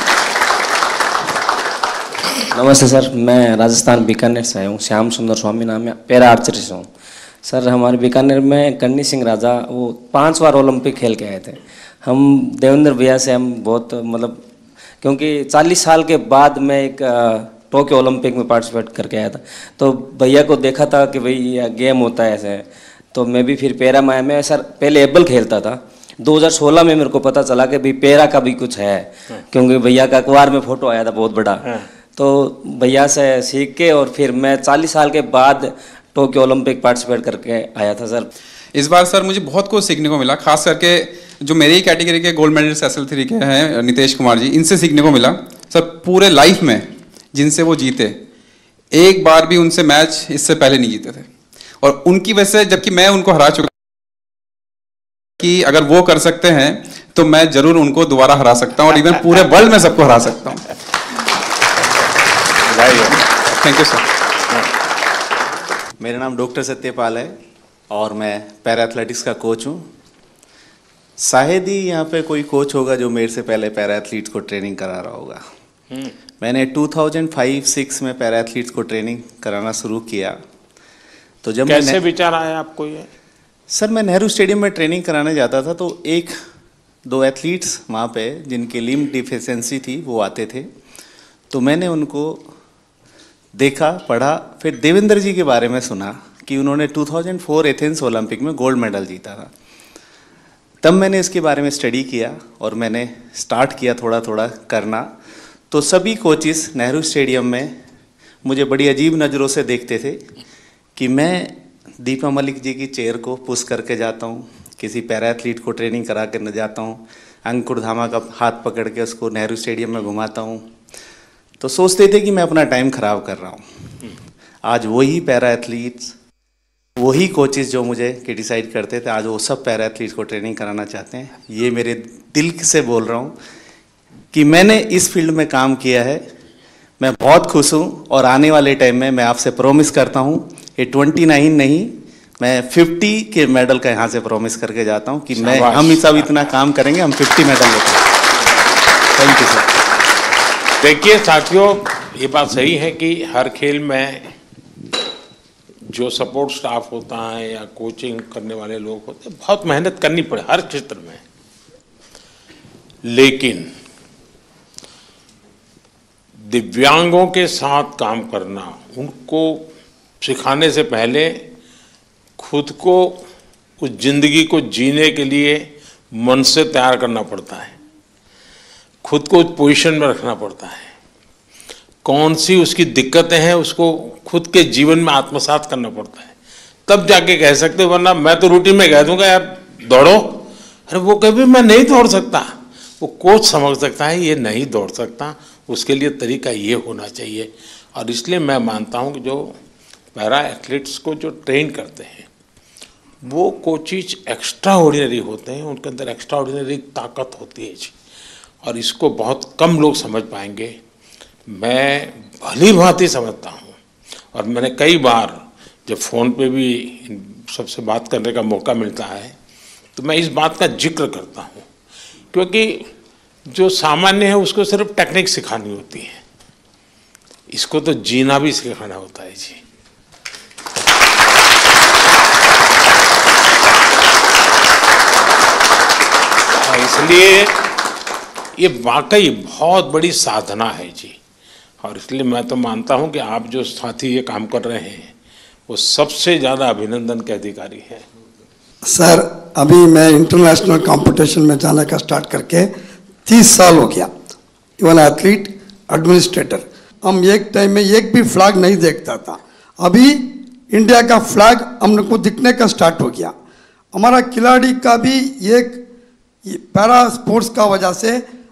नमस्ते सर, मैं राजस्थान बीकानेर से आया हूँ। श्याम सुंदर स्वामी नाम है, पैरा आर्चरी से हूँ। सर हमारे बीकानेर में कन्नी सिंह राजा वो 5 बार ओलंपिक खेल के आए थे। हम देवेंद्र भैया से हम बहुत मतलब क्योंकि 40 साल के बाद मैं एक टोक्यो ओलंपिक में पार्टिसिपेट करके आया था, तो भैया को देखा था कि भाई ये गेम होता है ऐसे, तो मैं भी फिर पैरा में आया। मैं सर पहले एबल खेलता था, 2016 में मेरे को पता चला कि भाई पैरा का भी कुछ है, क्योंकि भैया का अखबार में फोटो आया था बहुत बड़ा, तो भैया से सीख के और फिर मैं 40 साल के बाद टोक्यो ओलंपिक पार्टिसिपेट करके आया था। सर इस बार सर मुझे बहुत कुछ सीखने को मिला, खास करके जो मेरे ही कैटेगरी के गोल्ड मेडलिस्ट SL3 के हैं नितेश कुमार जी, इनसे सीखने को मिला। सर पूरे लाइफ में जिनसे वो जीते, एक बार भी उनसे मैच इससे पहले नहीं जीते थे, और उनकी वजह से जबकि मैं उनको हरा चुका कि अगर वो कर सकते हैं तो मैं जरूर उनको दोबारा हरा सकता हूं और इवन पूरे वर्ल्ड में सबको हरा सकता हूं। Thank you sir. मेरा नाम डॉक्टर सत्यपाल है और मैं पैरा एथलेटिक्स का कोच हूं। शायद ही यहाँ पे कोई कोच होगा जो मेरे से पहले पैरा एथलीट्स को ट्रेनिंग करा रहा होगा। मैंने 2005-06 में पैरा एथलीट्स को ट्रेनिंग कराना शुरू किया। तो जब कैसे विचार आया आपको ये? सर मैं नेहरू स्टेडियम में ट्रेनिंग कराने जाता था, तो 1-2 एथलीट्स वहाँ पे जिनकी लिम्ब डिफिशेंसी थी वो आते थे, तो मैंने उनको देखा, पढ़ा, फिर देवेंद्र जी के बारे में सुना कि उन्होंने 2004 एथेंस ओलंपिक में गोल्ड मेडल जीता था। तब मैंने इसके बारे में स्टडी किया और मैंने स्टार्ट किया थोड़ा थोड़ा करना। तो सभी कोचिस नेहरू स्टेडियम में मुझे बड़ी अजीब नज़रों से देखते थे कि मैं दीपा मलिक जी की चेयर को पुश करके जाता हूँ, किसी पैरा एथलीट को ट्रेनिंग करा कर जाता हूँ, अंकुर धामा का हाथ पकड़ के उसको नेहरू स्टेडियम में घुमाता हूँ, तो सोचते थे कि मैं अपना टाइम ख़राब कर रहा हूँ। आज वही पैरा एथलीट्स, वही कोचेस जो मुझे क्रिटिसाइड करते थे, आज वो सब पैरा एथलीट्स को ट्रेनिंग कराना चाहते हैं। ये मेरे दिल से बोल रहा हूँ कि मैंने इस फील्ड में काम किया है, मैं बहुत खुश हूँ, और आने वाले टाइम में मैं आपसे प्रॉमिस करता हूँ ये 29 नहीं, मैं 50 के मेडल का यहाँ से प्रॉमिस करके जाता हूँ कि मैं हम सब इतना काम करेंगे, हम 50 मेडल लेंगे। Thank you sir. देखिए साथियों, ये बात सही है कि हर खेल में जो सपोर्ट स्टाफ होता है या कोचिंग करने वाले लोग होते हैं, बहुत मेहनत करनी पड़े हर क्षेत्र में, लेकिन दिव्यांगों के साथ काम करना, उनको सिखाने से पहले खुद को उस जिंदगी को जीने के लिए मन से तैयार करना पड़ता है, खुद को उस पोजीशन में रखना पड़ता है, कौन सी उसकी दिक्कतें हैं उसको खुद के जीवन में आत्मसात करना पड़ता है, तब जाके कह सकते हो। वरना मैं तो रूटीन में कह दूंगा यार दौड़ो, अरे वो कभी मैं नहीं दौड़ सकता, वो कोच समझ सकता है ये नहीं दौड़ सकता, उसके लिए तरीका ये होना चाहिए। और इसलिए मैं मानता हूँ कि जो पैरा एथलीट्स को जो ट्रेन करते हैं वो कोचिज एक्स्ट्रा ऑर्डिनरी होते हैं, उनके अंदर एक्स्ट्रा ऑर्डिनरी ताकत होती है जी, और इसको बहुत कम लोग समझ पाएंगे। मैं भली भांति समझता हूँ, और मैंने कई बार जब फ़ोन पे भी सबसे बात करने का मौका मिलता है तो मैं इस बात का जिक्र करता हूँ, क्योंकि जो सामान्य है उसको सिर्फ टेक्निक सिखानी होती है, इसको तो जीना भी सिखाना होता है जी। इसलिए ये वाकई बहुत बड़ी साधना है जी, और इसलिए मैं तो मानता हूँ कि आप जो साथी ये काम कर रहे हैं वो सबसे ज़्यादा अभिनंदन के अधिकारी हैं। सर अभी मैं इंटरनेशनल कंपटीशन में जाने का स्टार्ट करके 30 साल हो गया, इवन एथलीट एडमिनिस्ट्रेटर, हम एक टाइम में एक भी फ्लैग नहीं देखता था, अभी इंडिया का फ्लैग हमने को दिखने का स्टार्ट हो गया। हमारा खिलाड़ी का भी एक पैरा स्पोर्ट्स का वजह से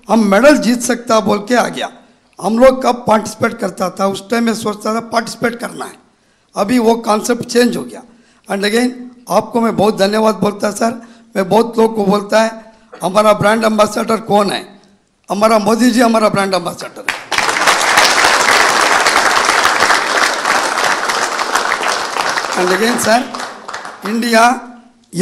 हम मेडल जीत सकता बोल के आ गया। हम लोग कब पार्टिसिपेट करता था, उस टाइम में सोचता था पार्टिसिपेट करना है, अभी वो कॉन्सेप्ट चेंज हो गया। एंड अगेन आपको मैं बहुत धन्यवाद बोलता है सर, मैं बहुत लोग को बोलता है हमारा ब्रांड एम्बेसडर कौन है, हमारा मोदी जी हमारा ब्रांड एम्बेसडर है। And again sir India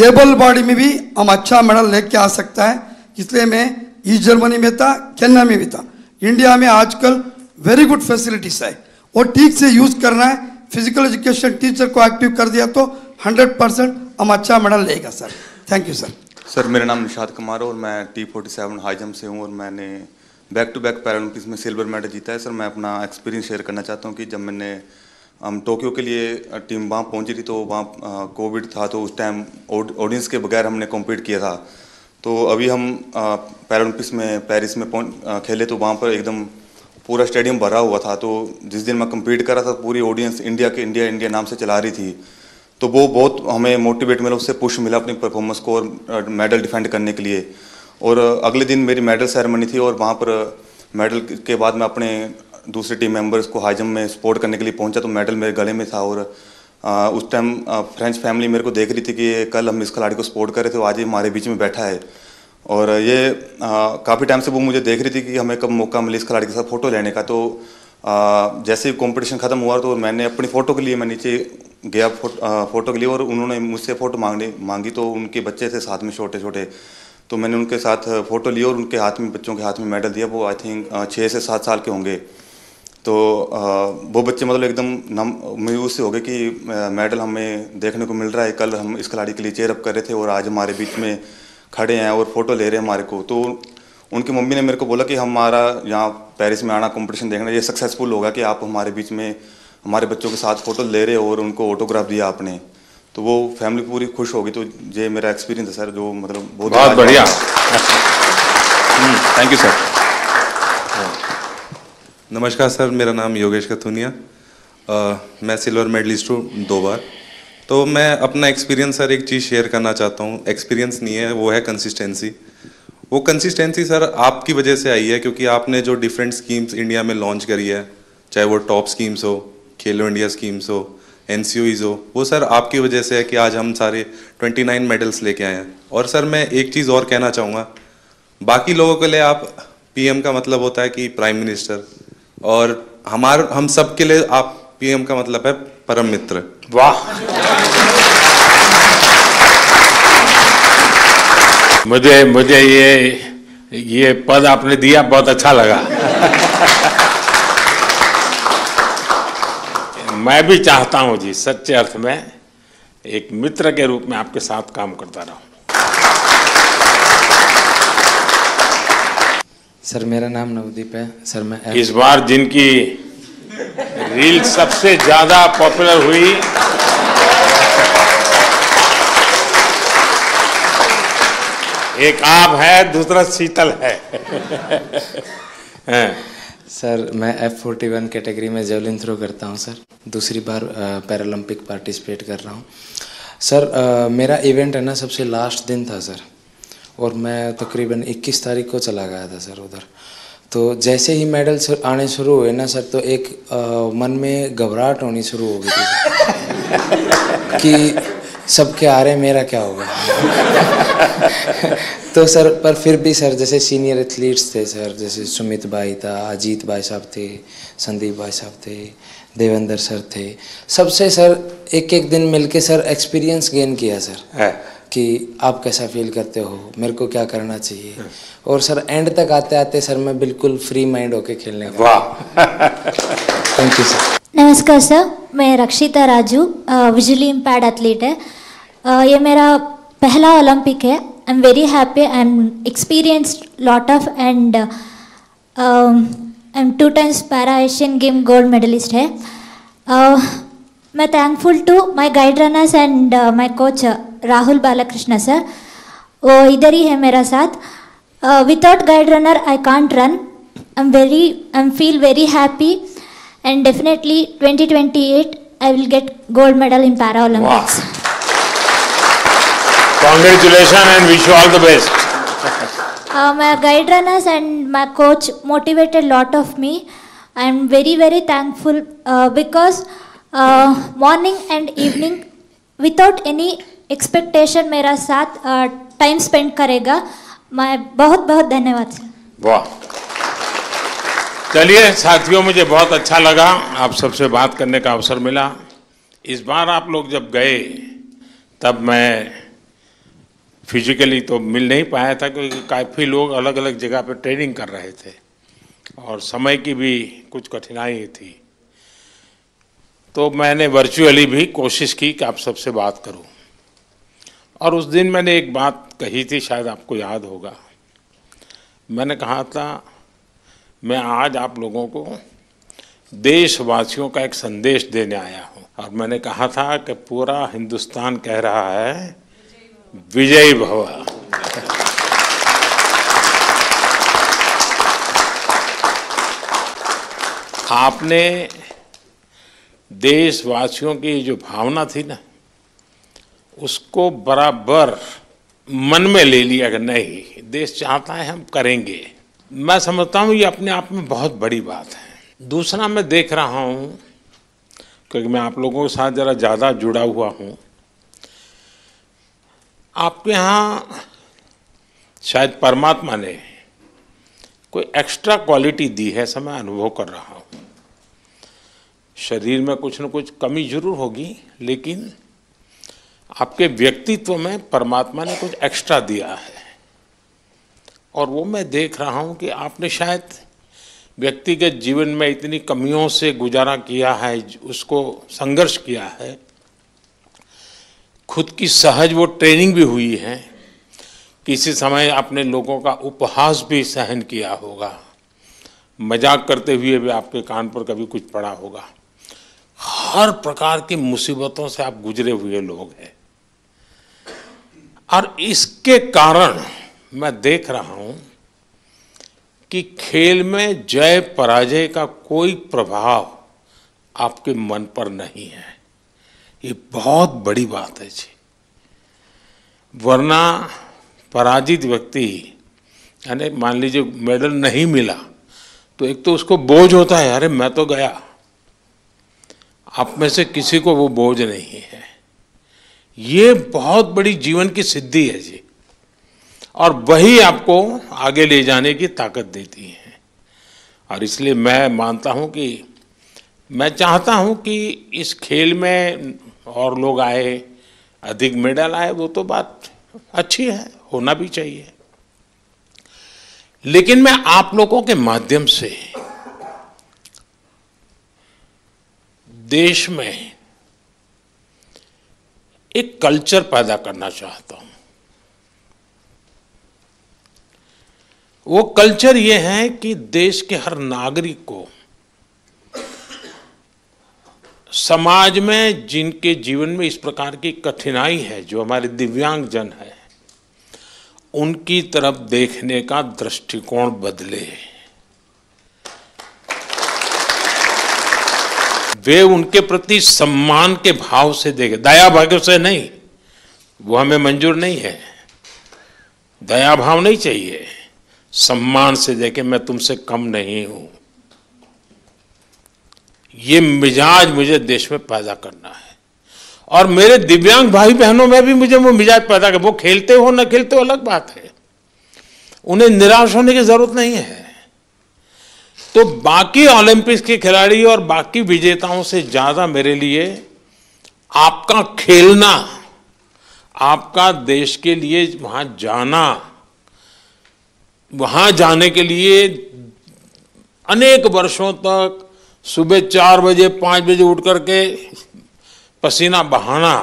able body में भी हम अच्छा मेडल लेके आ सकता है, इसलिए मैं ईस्ट जर्मनी में था, केन्या में भी था, इंडिया में आजकल वेरी गुड फैसिलिटीज है और ठीक से यूज करना है। फिजिकल एजुकेशन टीचर को एक्टिव कर दिया तो 100% हम अच्छा मेडल लेगा sir. Thank you sir. Sir मेरा नाम निशाद कुमार और मैं T47 हाई जंप से हूँ और मैंने बैक टू बैक पैरालंपिक्स में सिल्वर मेडल जीता है। सर मैं अपना एक्सपीरियंस शेयर करना चाहता हूँ कि जब मैंने टोक्यो के लिए टीम वहाँ पहुँची थी तो वहाँ कोविड था, तो उस टाइम ऑडियंस के बगैर हमने कॉम्पीट किया था। तो अभी हम पैरालंपिक्स में पेरिस में खेले तो वहाँ पर एकदम पूरा स्टेडियम भरा हुआ था। तो जिस दिन मैं कम्पीट कर रहा था पूरी ऑडियंस इंडिया के इंडिया इंडिया नाम से चला रही थी, तो वो बहुत हमें मोटिवेट मिला, उससे पुश मिला अपनी परफॉर्मेंस को और मेडल डिफेंड करने के लिए। और अगले दिन मेरी मेडल सेरेमनी थी और वहाँ पर मेडल के बाद मैं अपने दूसरे टीम मेंबर्स को हाई जंप में सपोर्ट करने के लिए पहुँचा तो मेडल मेरे गले में था। और उस टाइम फ्रेंच फैमिली मेरे को देख रही थी कि कल हम इस खिलाड़ी को सपोर्ट कर रहे थे और आज ये हमारे बीच में बैठा है। और ये काफ़ी टाइम से वो मुझे देख रही थी कि हमें कब मौका मिले इस खिलाड़ी के साथ फ़ोटो लेने का। तो जैसे ही कॉम्पिटिशन ख़त्म हुआ तो मैंने अपनी फ़ोटो के लिए मैं नीचे गया फ़ोटो के लिए और उन्होंने मुझसे फ़ोटो मांगी। तो उनके बच्चे थे साथ में छोटे छोटे, तो मैंने उनके साथ फ़ोटो ली और उनके हाथ में बच्चों के हाथ में मेडल दिया। वो आई थिंक 6 से 7 साल के होंगे। तो वो बच्चे मतलब एकदम मायूस से हो गए कि मेडल हमें देखने को मिल रहा है, कल हम इस खिलाड़ी के लिए चेयरअप कर रहे थे और आज हमारे बीच में खड़े हैं और फ़ोटो ले रहे हैं हमारे को। तो उनकी मम्मी ने मेरे को बोला कि हमारा यहाँ पेरिस में आना कॉम्पिटिशन देखना ये सक्सेसफुल होगा कि आप हमारे बीच में हमारे बच्चों के साथ फ़ोटो ले रहे हो और उनको ऑटोग्राफ दिया आपने। तो वो फैमिली पूरी खुश होगी। तो ये मेरा एक्सपीरियंस है सर, जो मतलब बहुत बढ़िया। Thank you sir. नमस्कार सर, मेरा नाम योगेश कथूनिया, मैं सिल्वर मेडलिस्ट हूँ 2 बार। तो मैं अपना एक्सपीरियंस सर एक चीज़ शेयर करना चाहता हूँ। एक्सपीरियंस नहीं है, वो है कंसिस्टेंसी। वो कंसिस्टेंसी सर आपकी वजह से आई है, क्योंकि आपने जो डिफरेंट स्कीम्स इंडिया में लॉन्च करी है, चाहे वो टॉप स्कीम्स हो, खेलो इंडिया स्कीम्स हो, NCOEs हो, वो सर आपकी वजह से है कि आज हम सारे 29 मेडल्स लेके आए हैं। और सर मैं एक चीज़ और कहना चाहूँगा, बाकी लोगों के लिए आप PM का मतलब होता है कि प्राइम मिनिस्टर, और हम सब के लिए आप PM का मतलब है परम मित्र। वाह, मुझे ये पद आपने दिया, बहुत अच्छा लगा। मैं भी चाहता हूं जी सच्चे अर्थ में एक मित्र के रूप में आपके साथ काम करता रहूं। सर मेरा नाम नवदीप है। सर मैं इस बार जिनकी रील सबसे ज्यादा पॉपुलर हुई एक आप है, दूसरा शीतल है। सर मैं F41 कैटेगरी में जेवलिन थ्रो करता हूं सर, दूसरी बार पैरालंपिक पार्टिसिपेट कर रहा हूं सर। मेरा इवेंट है ना सबसे लास्ट दिन था सर, और मैं तकरीबन 21 तारीख को चला गया था सर उधर। तो जैसे ही मेडल आने शुरू हुए ना सर, तो एक मन में घबराहट होनी शुरू हो गई थी कि सबके आ रहे मेरा क्या होगा। तो सर पर फिर भी सर जैसे सीनियर एथलीट्स थे सर, जैसे सुमित भाई था, अजीत भाई साहब थे, संदीप भाई साहब थे, देवेंद्र सर थे, सबसे सर एक एक दिन मिलके सर एक्सपीरियंस गेन किया सर कि आप कैसा फील करते हो, मेरे को क्या करना चाहिए। और सर एंड तक आते आते सर मैं बिल्कुल फ्री माइंड होके खेलने का। वाह, थैंक यू सर। नमस्कार सर, मैं रक्षिता राजू, visually impaired athlete है। ये मेरा पहला ओलंपिक है। I am very happy, I am experienced lot of and I am 2 times para Asian game gold medallist है। मैं thankful to my guide runners and my coach राहुल बालाकृष्णा sir, वो इधर ही है मेरा साथ। Without guide runner I can't run. I feel very happy and definitely 2028 I will get gold medal in para Olympics. Congratulations and wish you all the best. My guide runners and my coach motivated lot of me. I am very thankful because morning and evening without any expectation मेरा साथ time spend करेगा। मैं बहुत धन्यवाद sir. वाह, चलिए साथियों, मुझे बहुत अच्छा लगा आप सबसे बात करने का अवसर मिला। इस बार आप लोग जब गए तब मैं फिजिकली तो मिल नहीं पाया था क्योंकि काफ़ी लोग अलग अलग जगह पर ट्रेनिंग कर रहे थे और समय की भी कुछ कठिनाई थी, तो मैंने वर्चुअली भी कोशिश की कि आप सबसे बात करूं। और उस दिन मैंने एक बात कही थी, शायद आपको याद होगा, मैंने कहा था मैं आज आप लोगों को देशवासियों का एक संदेश देने आया हूं। और मैंने कहा था कि पूरा हिंदुस्तान कह रहा है विजयी भव। आपने देशवासियों की जो भावना थी ना, उसको बराबर मन में ले लिया कि नहीं, देश चाहता है हम करेंगे। मैं समझता हूँ ये अपने आप में बहुत बड़ी बात है। दूसरा मैं देख रहा हूँ, क्योंकि मैं आप लोगों के साथ ज़रा ज़्यादा जुड़ा हुआ हूँ, आपके यहाँ शायद परमात्मा ने कोई एक्स्ट्रा क्वालिटी दी है, ऐसा मैं अनुभव कर रहा हूँ। शरीर में कुछ न कुछ कमी जरूर होगी, लेकिन आपके व्यक्तित्व में परमात्मा ने कुछ एक्स्ट्रा दिया है। और वो मैं देख रहा हूँ कि आपने शायद व्यक्तिगत जीवन में इतनी कमियों से गुजारा किया है, उसको संघर्ष किया है, खुद की सहज वो ट्रेनिंग भी हुई है, किसी समय आपने लोगों का उपहास भी सहन किया होगा, मजाक करते हुए भी आपके कान पर कभी कुछ पड़ा होगा। हर प्रकार की मुसीबतों से आप गुजरे हुए लोग हैं। और इसके कारण मैं देख रहा हूँ कि खेल में जय पराजय का कोई प्रभाव आपके मन पर नहीं है। ये बहुत बड़ी बात है जी। वरना पराजित व्यक्ति यानी मान लीजिए मेडल नहीं मिला तो एक तो उसको बोझ होता है, अरे मैं तो गया। आप में से किसी को वो बोझ नहीं है। ये बहुत बड़ी जीवन की सिद्धि है जी, और वही आपको आगे ले जाने की ताकत देती है। और इसलिए मैं मानता हूँ कि मैं चाहता हूँ कि इस खेल में और लोग आए, अधिक मेडल आए, वो तो बात अच्छी है, होना भी चाहिए। लेकिन मैं आप लोगों के माध्यम से देश में एक कल्चर पैदा करना चाहता हूं। वो कल्चर ये है कि देश के हर नागरिक को समाज में जिनके जीवन में इस प्रकार की कठिनाई है, जो हमारे दिव्यांगजन है, उनकी तरफ देखने का दृष्टिकोण बदले। वे उनके प्रति सम्मान के भाव से देखे, दया भाव से नहीं, वो हमें मंजूर नहीं है। दया भाव नहीं चाहिए, सम्मान से देखे, मैं तुमसे कम नहीं हूं। ये मिजाज मुझे देश में पैदा करना है। और मेरे दिव्यांग भाई बहनों में भी मुझे वो मिजाज पैदा कर, वो खेलते हो ना खेलते हो अलग बात है, उन्हें निराश होने की जरूरत नहीं है। तो बाकी ओलंपिक्स के खिलाड़ी और बाकी विजेताओं से ज़्यादा मेरे लिए आपका खेलना, आपका देश के लिए वहाँ जाना, वहाँ जाने के लिए अनेक वर्षों तक सुबह 4 बजे 5 बजे उठ करके पसीना बहाना,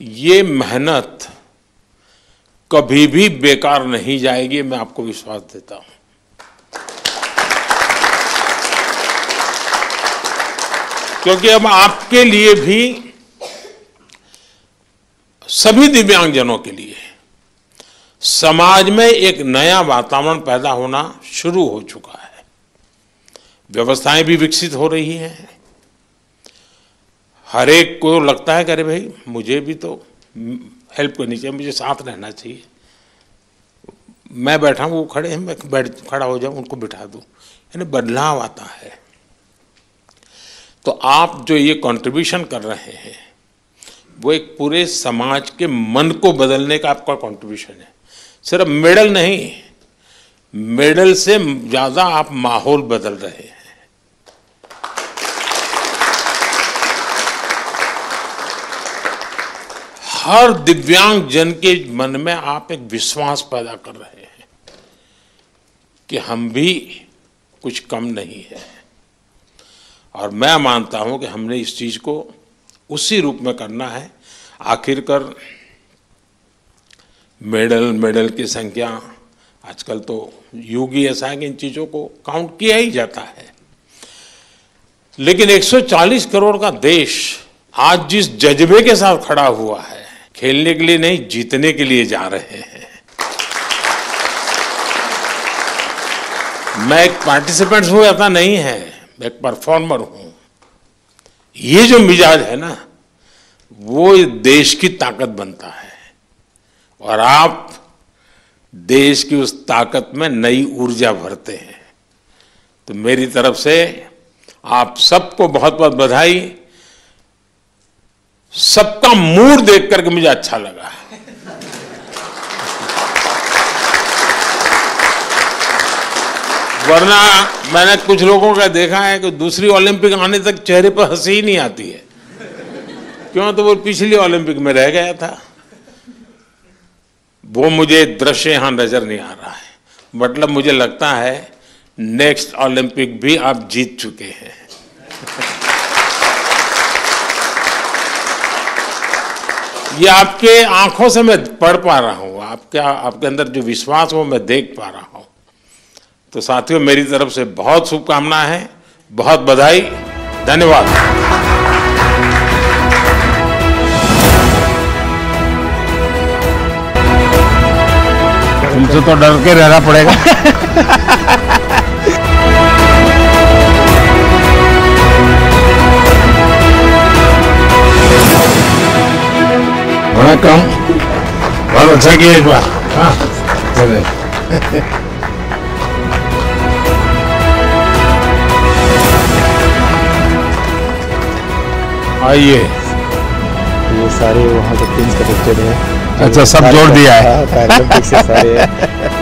ये मेहनत कभी भी बेकार नहीं जाएगी, मैं आपको विश्वास देता हूँ। क्योंकि अब आपके लिए भी, सभी दिव्यांगजनों के लिए समाज में एक नया वातावरण पैदा होना शुरू हो चुका है। व्यवस्थाएं भी विकसित हो रही हैं। हर एक को लगता है कि अरे भाई मुझे भी तो हेल्प करनी चाहिए, मुझे साथ रहना चाहिए, मैं बैठा हूँ वो खड़े हैं, मैं खड़ा हो जाऊँ उनको बिठा दूँ, यानी बदलाव आता है। तो आप जो ये कंट्रीब्यूशन कर रहे हैं वो एक पूरे समाज के मन को बदलने का आपका कंट्रीब्यूशन है। सिर्फ मेडल नहीं, मेडल से ज़्यादा आप माहौल बदल रहे हैं। हर दिव्यांग जन के मन में आप एक विश्वास पैदा कर रहे हैं कि हम भी कुछ कम नहीं है और मैं मानता हूं कि हमने इस चीज़ को उसी रूप में करना है। आखिरकार मेडल की संख्या आजकल तो युग ही ऐसा है कि इन चीज़ों को काउंट किया ही जाता है, लेकिन 140 करोड़ का देश आज जिस जज्बे के साथ खड़ा हुआ है, खेलने के लिए नहीं जीतने के लिए जा रहे हैं। मैं एक पार्टिसिपेंट हूं ऐसा नहीं है, मैं एक परफॉर्मर हूं। ये जो मिजाज है ना, वो देश की ताकत बनता है और आप देश की उस ताकत में नई ऊर्जा भरते हैं। तो मेरी तरफ से आप सबको बहुत बहुत बधाई। सबका मूड देख करके मुझे अच्छा लगा। वरना मैंने कुछ लोगों का देखा है कि दूसरी ओलंपिक आने तक चेहरे पर हंसी ही नहीं आती है, क्यों? तो वो पिछली ओलंपिक में रह गया था। वो मुझे दृश्य यहाँ नजर नहीं आ रहा है। मतलब मुझे लगता है नेक्स्ट ओलंपिक भी आप जीत चुके हैं। ये आपके आंखों से मैं पढ़ पा रहा हूँ, आपके अंदर जो विश्वास हो मैं देख पा रहा हूँ। तो साथियों, मेरी तरफ से बहुत शुभकामनाएं हैं, बहुत बधाई, धन्यवाद। तुमसे तो डर के रहना पड़ेगा। बड़ा काम बहुत अच्छा किया इस बार। हाँ आइए, ये सारे वहाँ के टीम्स कनेक्टेड हैं। अच्छा, सब जोड़ दिया है।